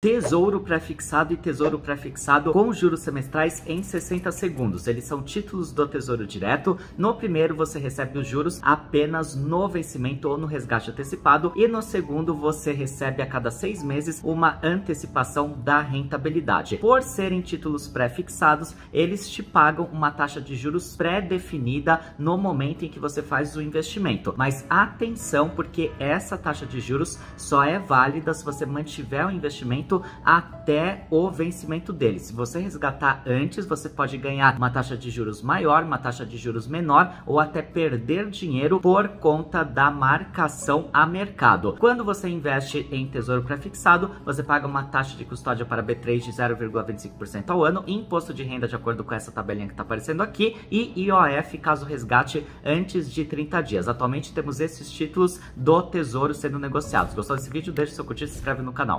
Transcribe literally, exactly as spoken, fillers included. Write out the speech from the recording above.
Tesouro prefixado e tesouro prefixado com juros semestrais em sessenta segundos. Eles são títulos do Tesouro Direto. No primeiro você recebe os juros apenas no vencimento ou no resgate antecipado, e no segundo você recebe a cada seis meses uma antecipação da rentabilidade. Por serem títulos prefixados, eles te pagam uma taxa de juros pré-definida no momento em que você faz o investimento. Mas atenção, porque essa taxa de juros só é válida se você mantiver o investimento até o vencimento dele. Se você resgatar antes, você pode ganhar uma taxa de juros maior, uma taxa de juros menor, ou até perder dinheiro por conta da marcação a mercado. Quando você investe em tesouro prefixado, você paga uma taxa de custódia para B três de zero vírgula vinte e cinco por cento ao ano, imposto de renda de acordo com essa tabelinha que está aparecendo aqui, e I O F caso resgate antes de trinta dias. Atualmente temos esses títulos do tesouro sendo negociados. Gostou desse vídeo? Deixe seu curtir e se inscreve no canal.